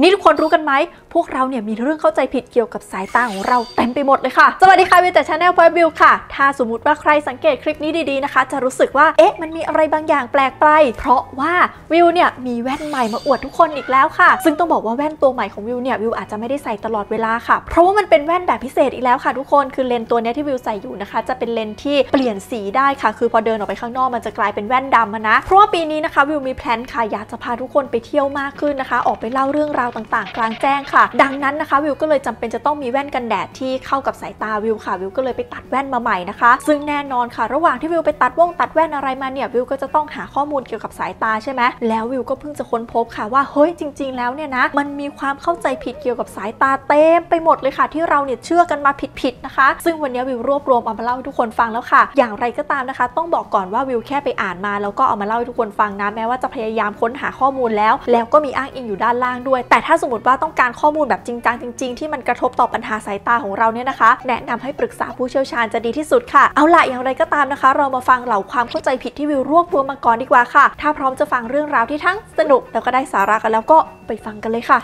นี่ทุกคนรู้กันไหมพวกเราเนี่ยมีเรื่องเข้าใจผิดเกี่ยวกับสายตาของเราเต็มไปหมดเลยค่ะสวัสดีค่ะวิวแต่ Channel Point of View ค่ะถ้าสมมุติว่าใครสังเกตคลิปนี้ดีๆนะคะจะรู้สึกว่าเอ๊ะมันมีอะไรบางอย่างแปลกไปเพราะว่าวิวเนี่ยมีแว่นใหม่มาอวดทุกคนอีกแล้วค่ะซึ่งต้องบอกว่าแว่นตัวใหม่ของวิวเนี่ยวิวอาจจะไม่ได้ใส่ตลอดเวลาค่ะเพราะว่ามันเป็นแว่นแบบพิเศษอีกแล้วค่ะทุกคนคือเลนส์ตัวนี้ที่วิวใส่อยู่นะคะจะเป็นเลนส์ที่เปลี่ยนสีได้ค่ะคือพอเดินออกไปข้างนอกมันจะกลายเป็นแว่นดำนะเพราะว่าปีนี้นะคะวิวมีแพลนค่ะอยากจะพาทุกคนไปเที่ยวมากขึ้นนะคะออกไปเล่าเรื่องราวต่างๆกลางแจ้งค่ะดังนั้นนะคะวิวก็เลยจำเป็นจะต้องมีแว่นกันแดดที่เข้ากับสายตาวิวค่ะวิวก็เลยไปตัดแว่นมาใหม่นะคะซึ่งแน่นอนค่ะระหว่างที่วิวไปตัดแว่นอะไรมาเนี่ยวิวก็จะต้องหาข้อมูลเกี่ยวกับสายตาใช่ไหมแล้ววิวก็เพิ่งจะค้นพบค่ะว่าเฮ้ยจริงๆแล้วเนี่ยนะมันมีความเข้าใจผิดเกี่ยวกับสายตาเต็มไปหมดเลยค่ะที่เราเนี่ยเชื่อกันมาผิดๆนะคะซึ่งวันนี้วิวรวบรวมเอามาเล่าให้ทุกคนฟังแล้วค่ะอย่างไรก็ตามนะคะต้องบอกก่อนว่าวิวแค่ไปอ่านมาแล้วก็เอามาเล่าให้ทุกคนฟังนะแม้ว่าจะพยายามค้นหาข้อมูลแล้วก็มีอ้างอิงอยู่ด้านล่างด้วยแต่ถ้าสมมติว่าต้องการข้อมูลแบบจริงจังจริงๆที่มันกระทบต่อปัญหาสายตาของเราเนี่ยนะคะแนะนำให้ปรึกษาผู้เชี่ยวชาญจะดีที่สุดค่ะเอาล่ะอย่างไรก็ตามนะคะเรามาฟังเหล่าความเข้าใจผิดที่วิวรวบรวมมาก่อนดีกว่าค่ะถ้าพร้อมจะฟังเรื่องราวที่ทั้งสนุกแล้วก็ได้สาระกันแล้วก็ไปฟังกันเลยค่ะ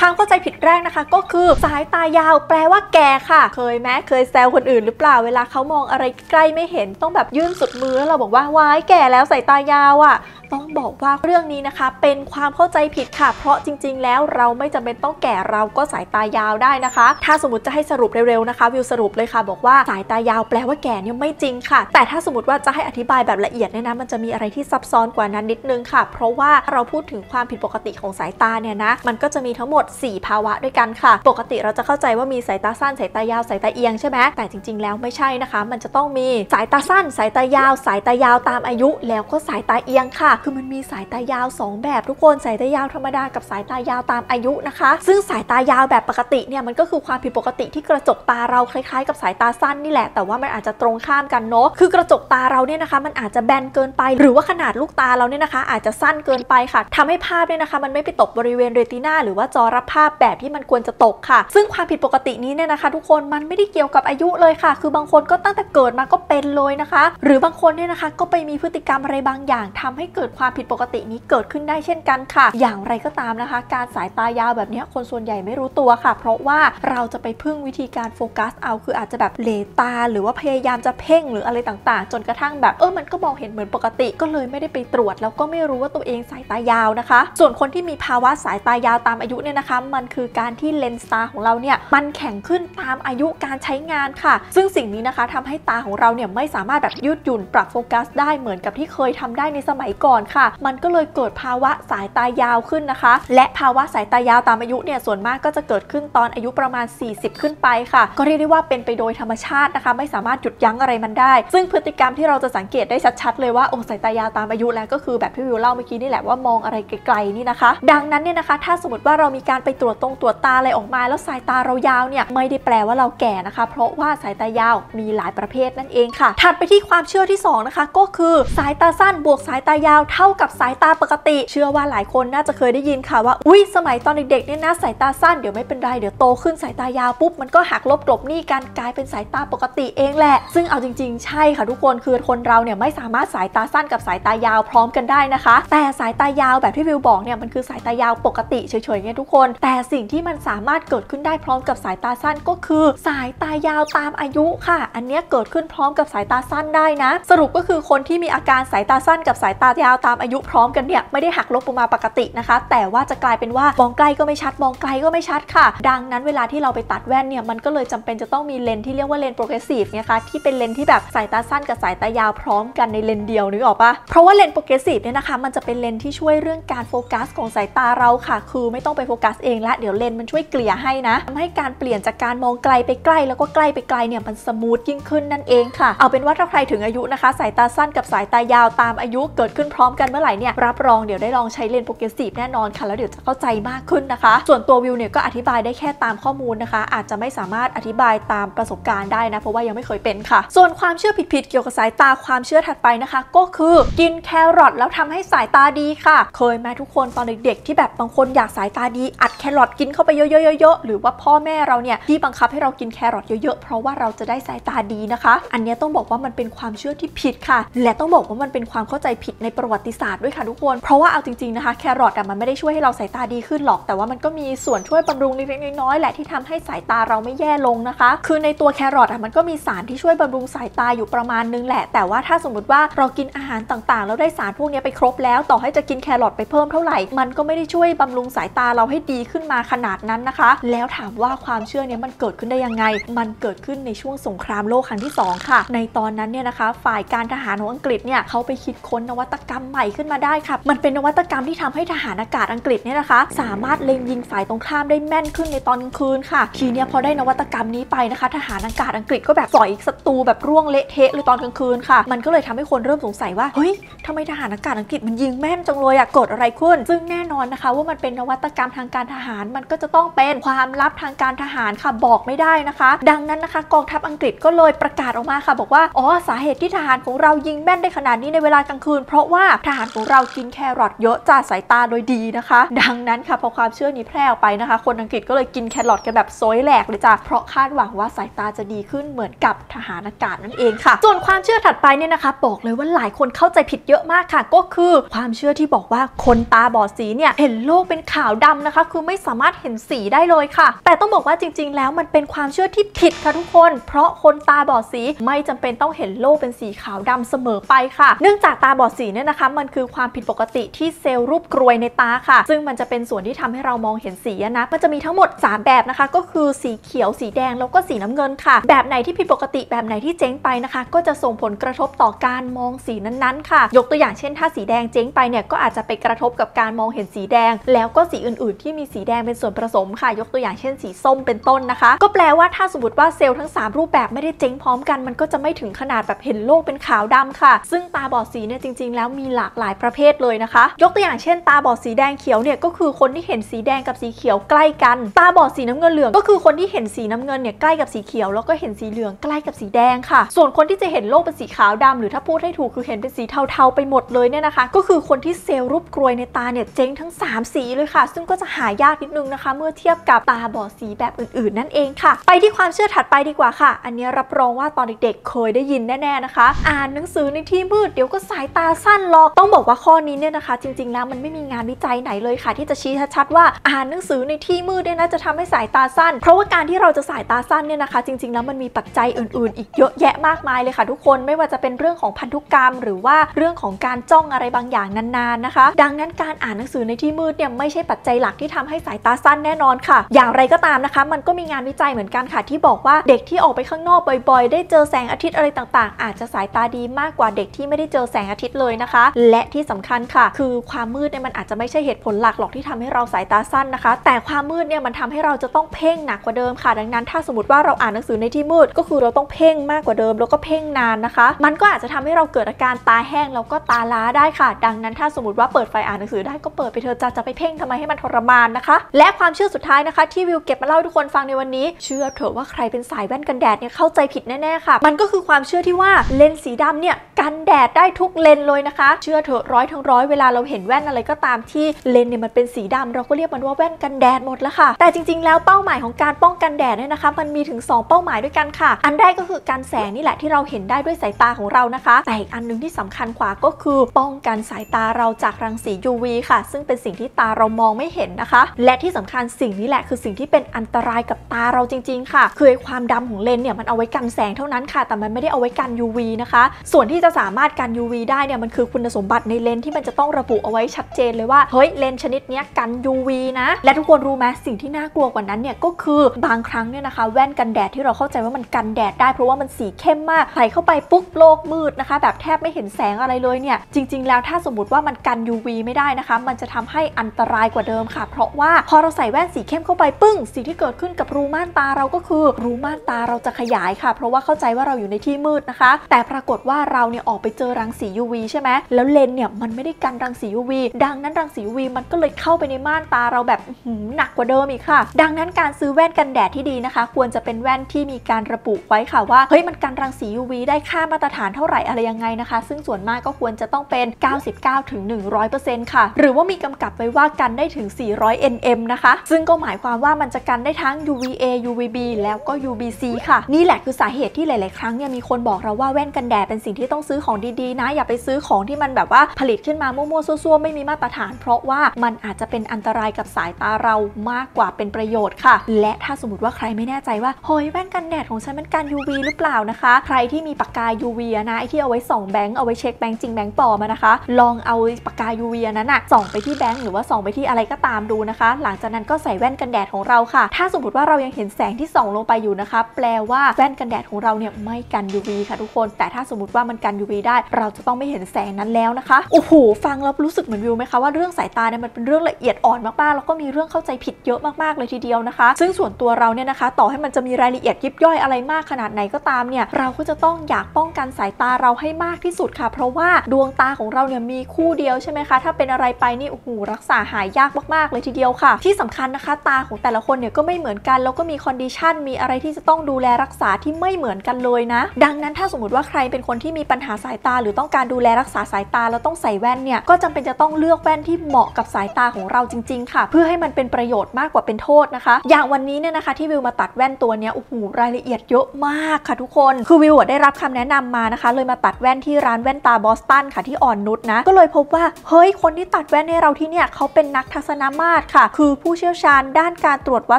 ความเข้าใจผิดแรกนะคะก็คือสายตายาวแปลว่าแก่ค่ะเคยแซวคนอื่นหรือเปล่าเวลาเขามองอะไรใกล้ไม่เห็นต้องแบบยื่นสุดมือเราบอกว่าว้ายแก่แล้วสายตายาวอ่ะต้องบอกว่าเรื่องนี้นะคะเป็นความเข้าใจผิดค่ะเพราะจริงๆแล้วเราไม่จำเป็นต้องแก่เราก็สายตายาวได้นะคะถ้าสมมติจะให้สรุปเร็วๆนะคะวิวสรุปเลยค่ะบอกว่าสายตายาวแปลว่าแก่เนี่ยไม่จริงค่ะแต่ถ้าสมมติว่าจะให้อธิบายแบบละเอียดเนี่ยนะมันจะมีอะไรที่ซับซ้อนกว่านั้นนิดนึงค่ะเพราะว่าเราพูดถึงความผิดปกติของสายตาเนี่ยนะมันก็จะมีทั้งหมด4 ภาวะด้วยกันค่ะปกติเราจะเข้าใจว่ามีสายตาสั้นสายตายาวสายตาเอียงใช่ไหมแต่จริงๆแล้วไม่ใช่นะคะมันจะต้องมีสายตาสั้นสายตายาวสายตายาวตามอายุแล้วก็สายตาเอียงค่ะคือมันมีสายตายาว2แบบทุกคนสายตายาวธรรมดากับสายตายาวตามอายุนะคะซึ่งสายตายาวแบบปกติเนี่ยมันก็คือความผิดปกติที่กระจกตาเราคล้ายๆกับสายตาสั้นนี่แหละแต่ว่ามันอาจจะตรงข้ามกันเนาะคือกระจกตาเราเนี่ยนะคะมันอาจจะแบนเกินไปหรือว่าขนาดลูกตาเราเนี่ยนะคะอาจจะสั้นเกินไปค่ะทำให้ภาพเนี่ยนะคะมันไม่ไปตกบริเวณเรติน่าหรือว่าจอรับภาพแบบที่มันควรจะตกค่ะซึ่งความผิดปกตินี้เนี่ยนะคะทุกคนมันไม่ได้เกี่ยวกับอายุเลยค่ะคือบางคนก็ตั้งแต่เกิดมาก็เป็นเลยนะคะหรือบางคนเนี่ยนะคะก็ไปมีพฤติกรรมอะไรบางอย่างทำให้เกิดความผิดปกตินี้เกิดขึ้นได้เช่นกันค่ะอย่างไรก็ตามนะคะการสายตายาวแบบนี้คนส่วนใหญ่ไม่รู้ตัวค่ะเพราะว่าเราจะไปพึ่งวิธีการโฟกัสเอาคืออาจจะแบบเหลตาหรือว่าพยายามจะเพ่งหรืออะไรต่างๆจนกระทั่งแบบมันก็มองเห็นเหมือนปกติก็เลยไม่ได้ไปตรวจแล้วก็ไม่รู้ว่าตัวเองสายตายาวนะคะส่วนคนที่มีภาวะสายตายาวตามอายุเนี่ยนะคะมันคือการที่เลนส์ตาของเราเนี่ยมันแข็งขึ้นตามอายุการใช้งานค่ะซึ่งสิ่งนี้นะคะทำให้ตาของเราเนี่ยไม่สามารถแบบยืดหยุ่นปรับโฟกัสได้เหมือนกับที่เคยทำได้ในสมัยก่อนค่ะมันก็เลยเกิดภาวะสายตายาวขึ้นนะคะและภาวะสายตายาวตามอายุเนี่ยส่วนมากก็จะเกิดขึ้นตอนอายุประมาณ40ขึ้นไปค่ะก็เรียกได้ว่าเป็นไปโดยธรรมชาตินะคะไม่สามารถหยุดยั้งอะไรมันได้ซึ่งพฤติกรรมที่เราจะสังเกตได้ชัดๆเลยว่าองค์สายตายาวตามอายุแล้วก็คือแบบที่วิวเล่าเมื่อกี้นี่แหละว่ามองอะไรไกลๆนี่นะคะดังนั้นเนี่ยนะคะถ้าสมมติว่าเรามีการไปตรวจตาอะไรออกมาแล้วสายตาเรายาวเนี่ยไม่ได้แปลว่าเราแก่นะคะเพราะว่าสายตายาวมีหลายประเภทนั่นเองค่ะถัดไปที่ความเชื่อที่2นะคะก็คือสายตาสั้นบวกสายตายาวเท่ากับสายตาปกติเชื่อว่าหลายคนน่าจะเคยได้ยินค่ะว่าอุ้ยสมัยตอนเด็กๆเนี่ยนะสายตาสั้นเดี๋ยวไม่เป็นไรเดี๋ยวโตขึ้นสายตายาวปุ๊บมันก็หักลบกลบหนี้กันกลายเป็นสายตาปกติเองแหละซึ่งเอาจริงๆใช่ค่ะทุกคนคือคนเราเนี่ยไม่สามารถสายตาสั้นกับสายตายาวพร้อมกันได้นะคะแต่สายตายาวแบบที่วิวบอกเนี่ยมันคือสายตายาวปกติเฉยๆเนี่ยทุกคนแต่สิ่งที่มันสามารถเกิดขึ้นได้พร้อมกับสายตาสั้นก็คือสายตายาวตามอายุค่ะอันนี้เกิดขึ้นพร้อมกับสายตาสั้นได้นะสรุปก็คือคนที่มีอาการสายตาสั้นกับสายตายาวตามอายุพร้อมกันเนี่ยไม่ได้หักลบลงมาปกตินะคะแต่ว่าจะกลายเป็นว่ามองใกล้ก็ไม่ชัดมองไกลก็ไม่ชัดค่ะดังนั้นเวลาที่เราไปตัดแว่นเนี่ยมันก็เลยจำเป็นจะต้องมีเลนที่เรียกว่าเลนโปรเกรสซีฟเนี่ยค่ะที่เป็นเลนที่แบบสายตาสั้นกับสายตายาวพร้อมกันในเลนเดียวนึกออกปะเพราะว่าเลนโปรเกรสซีฟเนี่ยนะคะมันจะเป็นเลนที่ช่วยเรื่องการโฟกัสของสายตาเราค่ะคือไม่ต้องไปโฟกัสเองละเดี๋ยวเลนมันช่วยเกลี่ยให้นะทำให้การเปลี่ยนจากการมองไกลไปใกล้แล้วก็ใกล้ไปไกลเนี่ยมันสมูทยิ่งขึ้นนั่นเองค่ะเอาเป็นว่าถ้าใครถึงอายุนะคะสายตาสั้นกับสายตายาวตามอายุเกิดขึ้นพร้อมกันเมื่อไหร่เนี่ยรับรองเดี๋ยวได้ลองใช้เลนส์โปรเกรสซีฟแน่นอนค่ะแล้วเดี๋ยวจะเข้าใจมากขึ้นนะคะส่วนตัววิวเนี่ยก็อธิบายได้แค่ตามข้อมูลนะคะอาจจะไม่สามารถอธิบายตามประสบการณ์ได้นะเพราะว่ายังไม่เคยเป็นค่ะส่วนความเชื่อผิดๆเกี่ยวกับสายตาความเชื่อถัดไปนะคะก็คือกินแครอทแล้วทำให้สายตาดีค่ะเคยไหมทุกคนตอนเด็กๆที่แบบบางคนอยากสายตาดีอัด แครอทกินเข้าไปเยอะๆหรือว่าพ่อแม่เราเนี่ยที่บังคับให้เรากินแครอทเยอะๆเพราะว่าเราจะได้สายตาดีนะคะอันนี้ต้องบอกว่ามันเป็นความเชื่อที่ผิดค่ะและต้องบอกว่ามันเป็นความเข้าใจผิดในประวัติศาสตร์ด้วยค่ะทุกคนเพราะว่าเอาจริงๆนะคะแครอทมันไม่ได้ช่วยให้เราสายตาดีขึ้นหรอกแต่ว่ามันก็มีส่วนช่วยบำรุงเล็กๆน้อยๆแหละที่ทำให้สายตาเราไม่แย่ลงนะคะคือในตัวแครอทมันก็มีสารที่ช่วยบำรุงสายตาอยู่ประมาณนึงแหละแต่ว่าถ้าสมมติว่าเรากินอาหารต่างๆแล้วได้สารพวกนี้ไปครบแล้วต่อให้จะกินแครอทไปเพิ่มเท่าไหร่มันก็ไม่ได้ช่วยบำรุงสายตาเราให้ดีขึ้นมาขนาดนั้นนะคะแล้วถามว่าความเชื่อนี้มันเกิดขึ้นได้ยังไงมันเกิดขึ้นในช่วงสงครามโลกครั้งที่2ค่ะในตอนนั้นเนี่ยนะคะฝ่ายการทหารของอังกฤษเนี่ยเขาไปคิดค้นนวัตกรรมใหม่ขึ้นมาได้ค่ะมันเป็นนวัตกรรมที่ทำให้ทหารอากาศอังกฤษเนี่ยนะคะสามารถเล็งยิงฝ่ายตรงข้ามได้แม่นขึ้นในตอนกลางคืนค่ะทีนี้พอได้นวัตกรรมนี้ไปนะคะทหารอากาศอังกฤษก็แบบต่อยศัตรูแบบร่วงเละเทะเลยตอนกลางคืนค่ะมันก็เลยทำให้คนเริ่มสงสัยว่าเฮ้ยทำไมทหารอากาศอังกฤษมันยิงแม่นจังเลยอะเกิดอะไรขึ้นซึ่งแน่นอนนะคะว่ามันเป็นนวัตกรรมทางการทหารมันก็จะต้องเป็นความลับทางการทหารค่ะบอกไม่ได้นะคะดังนั้นนะคะกองทัพอังกฤษก็เลยประกาศออกมาค่ะบอกว่าอ๋อสาเหตุที่ทหารของเรายิงแม่นได้ขนาดนี้ในเวลากลางคืนเพราะว่าทหารของเรากินแครอทเยอะจ้าสายตาโดยดีนะคะดังนั้นค่ะพอความเชื่อนี้แพร่ออกไปนะคะคนอังกฤษก็เลยกินแครอทกันแบบโซยแหลกเลยจ้ะเพราะคาดหวังว่าสายตาจะดีขึ้นเหมือนกับทหารอากาศนั่นเองค่ะส่วนความเชื่อถัดไปเนี่ยนะคะบอกเลยว่าหลายคนเข้าใจผิดเยอะมากค่ะก็คือความเชื่อที่บอกว่าคนตาบอดสีเนี่ยเห็นโลกเป็นขาวดำนะคะคือไม่สามารถเห็นสีได้เลยค่ะแต่ต้องบอกว่าจริงๆแล้วมันเป็นความเชื่อที่ผิดค่ะทุกคนเพราะคนตาบอดสีไม่จำเป็นต้องเห็นโลกเป็นสีขาวดำเสมอไปค่ะเนื่องจากตาบอดสีเนี่ยนะคะมันคือความผิดปกติที่เซลล์รูปกรวยในตาค่ะซึ่งมันจะเป็นส่วนที่ทำให้เรามองเห็นสีนะมันจะมีทั้งหมด3แบบนะคะก็คือสีเขียวสีแดงแล้วก็สีน้ำเงินค่ะแบบไหนที่ผิดปกติแบบไหนที่เจ๊งไปนะคะก็จะส่งผลกระทบต่อการมองสีนั้นๆค่ะยกตัวอย่างเช่นถ้าสีแดงเจ๊งไปเนี่ยก็อาจจะไปกระทบกับการมองเห็นสีแดงแล้วก็สีอื่นๆที่มีสีแดงเป็นส่วนผสมค่ะยกตัวอย่างเช่นสีส้มเป็นต้นนะคะก็แปลว่าถ้าสมมติว่าเซลล์ทั้ง3รูปแบบไม่ได้เจ๊งพร้อมกันมันก็จะไม่ถึงขนาดแบบเห็นโลกเป็นขาวดำค่ะซึ่งตาบอดสีเนี่ยจริงๆแล้วมีหลากหลายประเภทเลยนะคะยกตัวอย่างเช่นตาบอดสีแดงเขียวเนี่ยก็คือคนที่เห็นสีแดงกับสีเขียวใกล้กันตาบอดสีน้ำเงินเหลืองก็คือคนที่เห็นสีน้ำเงินเนี่ยใกล้กับสีเขียวแล้วก็เห็นสีเหลืองใกล้กับสีแดงค่ะส่วนคนที่จะเห็นโลกเป็นสีขาวดำหรือถ้าพูดให้ถูกคือเห็นเป็นสีเทาๆไปหมดเลยเนี่ยนะคะก็คือคนที่เซลล์รูปกรวยในตาเนี่ยเจ๊งทั้ง3สีเลยค่ะซึ่งก็จะหายากนิดนึงนะคะเมื่อเทียบกับตาบอดสีแบบอื่นๆนั่นเองค่ะไปที่ความเชื่อถัดไปดีกว่าค่ะอันนี้รับรองว่าตอนเด็กๆเคยได้ยินแน่ๆนะคะอ่านหนังสือในที่มืดเดี๋ยวก็สายตาสั้นหรอกต้องบอกว่าข้อนี้เนี่ยนะคะจริงๆแล้วมันไม่มีงานวิจัยไหนเลยค่ะที่จะชี้ชัดๆว่าอ่านหนังสือในที่มืดเนี่ยนะจะทำให้สายตาสั้นเพราะว่าการที่เราจะสายตาสั้นเนี่ยนะคะจริงๆแล้วมันมีปัจจัยอื่นๆอีกเยอะแยะมากมายเลยค่ะทุกคนไม่ว่าจะเป็นเรื่องของพันธุกรรมหรือว่าเรื่องของการจ้องอะไรบางอย่างนานๆนะคะดังนั้นการอ่านหนังสือในที่มืดเนี่ยไม่ใช่ปัจจัยหลักที่ทำให้สายตาสั้นแน่นอนค่ะอย่างไรก็ตามนะคะมันก็มีงานวิจัยเหมือนกันค่ะที่บอกว่าเด็กที่ออกไปข้างนอกบ่อยๆได้เจอแสงอาทิตย์อะไรต่างๆอาจจะสายตาดีมากกว่าเด็กที่ไม่ได้เจอแสงอาทิตย์เลยนะคะและที่สำคัญค่ะคือความมืดเนี่ยมันอาจจะไม่ใช่เหตุผลหลักหรอกที่ทำให้เราสายตาสั้นนะคะแต่ความมืดเนี่ยมันทำให้เราจะต้องเพ่งหนักกว่าเดิมค่ะดังนั้นถ้าสมมติว่าเราอ่านหนังสือในที่มืดก็คือเราต้องเพ่งมากกว่าเดิมแล้วก็เพ่งนานนะคะมันก็อาจจะทำให้เราเกิดอาการตาแห้งแล้วก็ตาล้าได้ค่ะดังนั้นถ้าสมมติว่าเปิดไฟอ่านหนังสือได้ก็เปิดไปเถอะจะไปเพ่งทำไมให้มันทรมานนะคะและความเชื่อสุดท้ายนะคะที่วิวเก็บมาเล่าให้ทุกคนฟังในวันนี้เชื่อเถอะว่าใครเป็นสายแว่นกันแดดเนี่ยเข้าใจผิดแน่ๆค่ะมันก็คือความเชื่อที่ว่าเลนส์สีดำเนี่ยกันแดดได้ทุกเลนเลยนะคะเชื่อเถอะร้อยทั้งร้อยเวลาเราเห็นแว่นอะไรก็ตามที่เลนส์เนี่ยมันเป็นสีดำเราก็เรียกมันว่าแว่นกันแดดหมดแล้วค่ะแต่จริงๆแล้วเป้าหมายของการป้องกันแดดเนี่ยนะคะมันมีถึง2เป้าหมายด้วยกันค่ะอันแรกก็คือการแสงนี่แหละที่เราเห็นได้ด้วยสายตาของเรานะคะแต่อีกอันนึงที่สำคัญกว่าก็คือป้องกันสายตาเราจากรังสี UV ค่ะซึ่งเป็นสิ่งที่ตาเรามองไม่เห็นนะคะและที่สำคัญสิ่งนี้แหละคือสิ่งที่เป็นอันตรายกับตาเราจริงๆค่ะคือความดำของเลนส์เนี่ยมันเอาไว้กันแสงเท่านั้นค่ะแต่มันไม่ได้เอาไว้กัน UV นะคะส่วนที่จะสามารถกัน UV ได้เนี่ยมันคือคุณสมบัติในเลนส์ที่มันจะต้องระบุเอาไว้ชัดเจนเลยว่าเฮ้ยเลนส์ชนิดนี้กัน UV นะและทุกคนรู้ไหมสิ่งที่น่ากลัวกว่านั้นเนี่ยก็คือบางครั้งเนี่ยนะคะแว่นกันแดดที่เราเข้าใจว่ามันกันแดดได้เพราะว่ามันสีเข้มมากใส่เข้าไปปุ๊บโลกมืดนะคะแบบแทบไม่เห็นแสงอะไรเลยเนี่ยจริงๆแล้วถ้าสมมติว่ามันกัน UV ไม่ได้นะคะมันจะทำให้อันตรายกว่าเดิมค่ะเพราะว่าพอเราใส่แว่นสีเข้มเข้าไปปึ้งสิ่งที่เกิดขึ้นกับรูม่านตาเราก็คือรูม่านตาเราจะขยายค่ะเพราะว่าเข้าใจว่าเราอยู่ในที่มืดนะคะแต่ปรากฏว่าเราเนี่ยออกไปเจอรังสี UV ใช่ไหมแล้วเลนเนี่ยมันไม่ได้กันรังสี UV ดังนั้นรังสี UV มันก็เลยเข้าไปในม่านตาเราแบบหนักกว่าเดิมอีกค่ะดังนั้นการซื้อแว่นกันแดดที่ดีนะคะควรจะเป็นแว่นที่มีการระบุไว้ค่ะว่าเฮ้ยมันกันรังสี UV ได้ค่ามาตรฐานเท่าไหร่อะไรยังไงนะคะซึ่งส่วนมากก็ควรจะต้องเป็น 99-100% ค่ะหรือว่ามีกำกับไว้ว่ากันได้ถึง 400 NM นะคะซึ่งก็หมายความว่ามันจะกันได้ทั้ง UVA UVB แล้วก็ UVC ค่ะนี่แหละคือสาเหตุที่หลายๆครั้งเนี่ยมีคนบอกเราว่าแว่นกันแดดเป็นสิ่งที่ต้องซื้อของดีๆนะอย่าไปซื้อของที่มันแบบว่าผลิตขึ้นมามั่วๆซั่วๆไม่มีมาตรฐานเพราะว่ามันอาจจะเป็นอันตรายกับสายตาเรามากกว่าเป็นประโยชน์ค่ะและถ้าสมมติว่าใครไม่แน่ใจว่าเฮ้ยแว่นกันแดดของฉันมันกัน UV หรือเปล่านะคะใครที่มีปากกา UV นะไอ้ที่เอาไว้ส่องแบงค์เอาไว้เช็คแบงค์จริงแบงค์ปลอมนะคะลองเอาปากกา UV นั้นอะส่องไปที่แบงค์หรือว่าส่องไปที่อะไรก็ตามดูนะคะหลังจากนั้นก็ใส่แว่นกันแดดของเราค่ะถ้าสมมติว่าเรายังเห็นแสงที่ส่องลงไปอยู่นะคะแปลว่าแว่นกันแดดของเราเนี่ยไม่กัน UV ค่ะทุกคนแต่ถ้าสมมติว่ามันกัน UV ได้เราจะต้องไม่เห็นแสงนั้นแล้วนะคะโอ้โหฟังแล้วรู้สึกเหมือนวิวไหมคะว่าเรื่องสายตาเนี่ยมันเป็นเรื่องละเอียดอ่อนมากๆแล้วก็มีเรื่องเข้าใจผิดเยอะมากๆเลยทีเดียวนะคะซึ่งส่วนตัวเราเนี่ยนะคะต่อให้มันจะมีรายละเอียดยิบย่อยอะไรมากขนาดไหนก็ตามเนี่ยเราก็จะต้องอยากป้องกันสายตาเราให้มากที่สุดค่ะเพราะว่าดวงตาของเราเนี่ยมีคู่เดียวใช่ไหมคะถ้าเป็นอะไรไปนี่โอ้โหรักษาหายยากมากๆเลยทีเดียวค่ะที่สำคัญนะคะตาของแต่ละคนเนี่ยก็ไม่เหมือนกันแล้วก็มีคอนดิชันมีอะไรที่จะต้องดูแลรักษาที่ไม่เหมือนกันเลยนะดังนั้นถ้าสมมติว่าใครเป็นคนที่มีปัญหาสายตาหรือต้องการดูแลรักษาสายตาแล้วต้องใส่แว่นเนี่ยก็จำเป็นจะต้องเลือกแว่นที่เหมาะกับสายตาของเราจริงๆค่ะเพื่อให้มันเป็นประโยชน์มากกว่าเป็นโทษนะคะอย่างวันนี้เนี่ยนะคะที่วิวมาตัดแว่นตัวเนี้ยโอ้โหรายละเอียดเยอะมากค่ะทุกคนคือวิวได้รับคำแนะนำมานะคะเลยมาตัดแว่นที่ร้านแว่นตาบอสตันค่ะที่อ่อนนุชนะก็เลยพบว่าเฮ้ยคนที่ตัดแว่นให้เราที่เนี่ยเขาเป็นนักทัศนมาตรค่ะคือผู้เชี่ยวชาญด้านการตรวจวั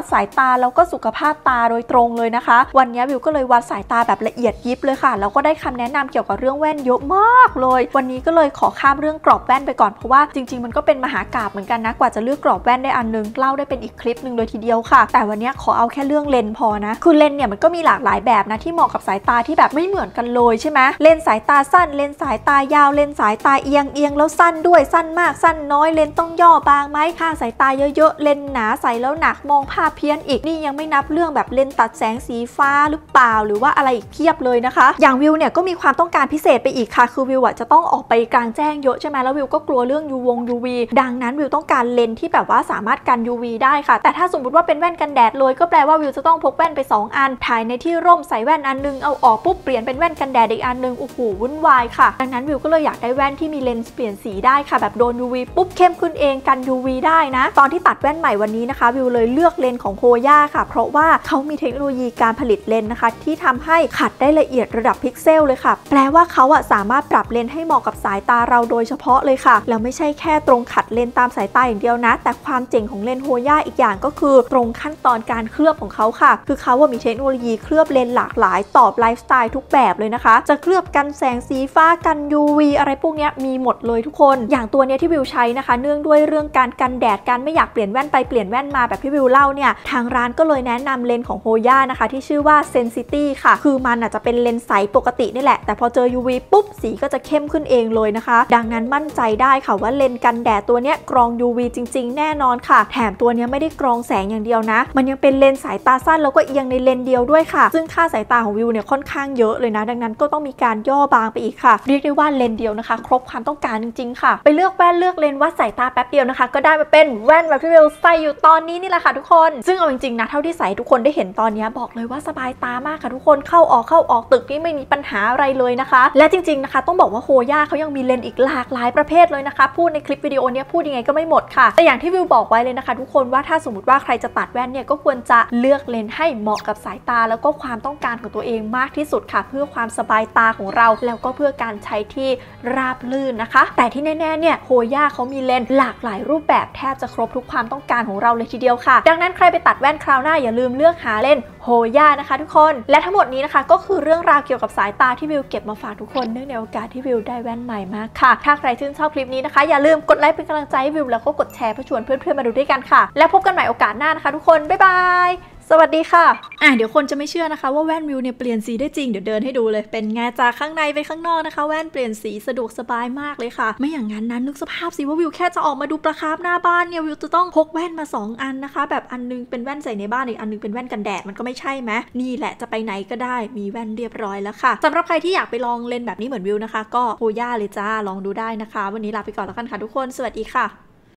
ดสายตาแล้วก็สุขภาพตาโดยตรงเลยนะคะวันนี้วิวก็เลยวัดสายตาแบบละเอียดยิบเลยค่ะแล้วก็ได้คำแนะนำเกี่ยวกับเรื่องแว่นเยอะมากเลยวันนี้ก็เลยขอข้ามเรื่องกรอบแว่นไปก่อนเพราะว่าจริงๆมันก็เป็นมหากาพย์เหมือนกันนะกว่าจะเลือกกรอบแว่นได้อันนึงเล่าได้เป็นอีกคลิปหนึ่งเลยทีเดียวค่ะแต่วันนี้ขอเอาแค่เรื่องเลนพอนะคือเลนเนี่ยมันก็มีหลากหลายแบบนะที่เหมาะกับสายตาที่แบบไม่เหมือนกันเลยใช่ไหมเลนสายตาสั้นเลนสายตายาวเลนสายตาเอียงแล้วสั้นด้วยสั้นมากสั้นน้อยเลนต้องย่อบางไหมค่าสายตาเยอะๆเลนหนาใสแล้วหนักมองภาพเพี้ยนอีกนี่ยังไม่นับเรื่องแบบเลนตัดแสงสีฟ้าหรือเปล่าหรือว่าอะไรอีกเพียบเลยนะคะอย่างวิวเนี่ยก็มีความต้องการพิเศษไปอีกค่ะคือวิวจะต้องออกไปกลางแจ้งเยอะใช่ไหมแล้ววิวก็กลัวเรื่อง UV ดังนั้นวิวต้องการเลนที่แบบว่าสามารถกัน UV ได้ค่ะแต่ถ้าสมมติว่าเป็นแว่นกันแดดเลยก็แปลว่าวิวจะต้องพกแว่นไป2อันถ่ายในที่ร่มใส่แว่นอันนึงเอาออกปุ๊บเปลี่ยนเป็นแว่นกันแดดอีกอันนึงโอ้โหวุ่นวายค่ะดังนั้นวิวก็เลยอยากได้แว่นที่มีเลนส์เปลี่ยนสีได้ค่ะแบบโดน UV ปุ๊บเข้มขึ้นเองกัน UV ได้นะตอนที่ตัดแว่นใหม่วันนี้นะคะวิวเลยเลือกเลนส์ของโฮย่าค่ะเพราะว่าเขามีเทคโนโลยีการผลิตเลนส์นะคะที่ทำให้ขัดได้ละเอียดระดับพิกเซลเลยค่ะแปลว่าเขาสามารถปรับเลนส์ให้เหมาะกับสายตาเราโดยเฉพาะเลยค่ะแล้วไม่ใช่แค่ตรงขัดเลนส์ตามสายตาอย่างเดียวนะแต่ความเจ๋งของเลนส์โฮย่าอีกอย่างก็คือตรงขั้นตอนการเคลือบของเขาค่ะคือเขามีเทคโนโลยีเคลือบเลนส์หลากหลายตอบไลฟ์สไตล์ทุกแบบเลยนะคะจะเคลือบกันแสงสีฟ้ากัน UV อะไรพวกนี้มีหมดเลยทุกคนอย่างตัวเนี้ยที่วิวใช้นะคะเนื่องด้วยเรื่องการกันแดดการไม่อยากเปลี่ยนแว่นไปเปลี่ยนแว่นมาแบบที่วิวเล่าเนี่ยทางร้านก็เลยแนะนำเลนส์ของโฮย่านะคะที่ชื่อว่าเซนซิตี้ค่ะคือมันอาจจะเป็นเลนส์ใสปกตินี่แหละแต่พอเจอ UV ปุ๊บสีก็จะเข้มขึ้นเองเลยนะคะดังนั้นมั่นใจได้ค่ะว่าเลนส์กันแดดตัวเนี้ยกรอง UV จริงๆแน่นอนค่ะแถมตัวเนี้ยไม่ได้กรองแสงอย่างเดียวนะมันยังเป็นเลนส์สายตาสั้นแล้วก็เอียงในเลนเดียวด้วยค่ะซึ่งค่าสายตาของวิวเนี่ยค่อนข้างเยอะเลยนะดังนั้นก็ต้องมีการย่อบางไปอีกค่ะเรียกได้ว่าเลนเดียวนะคะครบความต้องการจริงๆค่ะไปเลือกแว่นเลือกเลนวัดสายตาแป๊บเดียวนะคะก็ได้มาเป็นแว่นแบบที่วิวใส่อยู่ตอนนี้นี่แหละค่ะทุกคนซึ่งเอาจริงๆนะเท่าที่ใส่ทุกคนได้เห็นตอนนี้บอกเลยว่าสบายตามากค่ะทุกคนเข้าออกตึกนี่ไม่มีปัญหาอะไรเลยนะคะและจริงๆนะคะต้องบอกว่าโฮย่าเขายังมีเลนอีกหลากหลายประเภทเลยนะคะพูดในคลิปวิดีโอนี้พูดยังไงก็ไม่หมดค่ะแต่อย่างที่วิวบอกไว้เลยนะคะทุกคนว่าถ้าสมมติว่าใครจะตัดแว่นเนี่ยก็ควรจะเลือกเลนให้เหมาะกับสายตาแล้วก็ความต้องการของตัวเองมากที่สุดค่ะเพื่อความสบายตาของเราแล้วก็เพื่อการใช้ที่ราบลื่นนะคะแต่ที่แน่ๆเนี่ยโฮย่าเขามีเลนหลากหลายรูปแบบแทบจะครบทุกความต้องการของเราเลยทีเดียวค่ะดังนั้นใครไปตัดแว่นคราวหน้าอย่าลืมเลือกหาเลนโฮย่านะคะทุกคนและทั้งหมดนี้นะคะก็คือเรื่องราวเกี่ยวกับสายตาที่วิวเก็บมาฝากทุกคนเนื่องในโอกาสที่วิวได้แว่นใหม่มากค่ะถ้าใครชื่นชอบคลิปนี้นะคะอย่าลืมกดไลค์เป็นกำลังใจให้วิวแล้วก็กดแชร์เพื่อชวนเพื่อนๆมาดูด้วยกันค่ะแล้วพบกันใหม่โอกาสหน้านะคะทุกคนบ๊ายบายสวัสดีค่ะเดี๋ยวคนจะไม่เชื่อนะคะว่าแว่นวิวเนี่ยเปลี่ยนสีได้จริงเดี๋ยวเดินให้ดูเลยเป็นไงจากข้างในไปข้างนอกนะคะแว่นเปลี่ยนสีสะดวกสบายมากเลยค่ะไม่อย่างนั้นนึกสภาพสิว่าวิวแค่จะออกมาดูประคาบหน้าบ้านเนี่ยวิวจะต้องพกแว่นมา2อันนะคะแบบอันนึงเป็นแว่นใส่ในบ้านอีกอันนึงเป็นแว่นกันแดดมันก็ไม่ใช่ไหมนี่แหละจะไปไหนก็ได้มีแว่นเรียบร้อยแล้วค่ะสำหรับใครที่อยากไปลองเลนแบบนี้เหมือนวิวนะคะก็โฮย่าเลยจ้าลองดูได้นะคะวันนี้ลาไปก่อนแล้วกันค่ะทุกคนสวัสดีค่ะ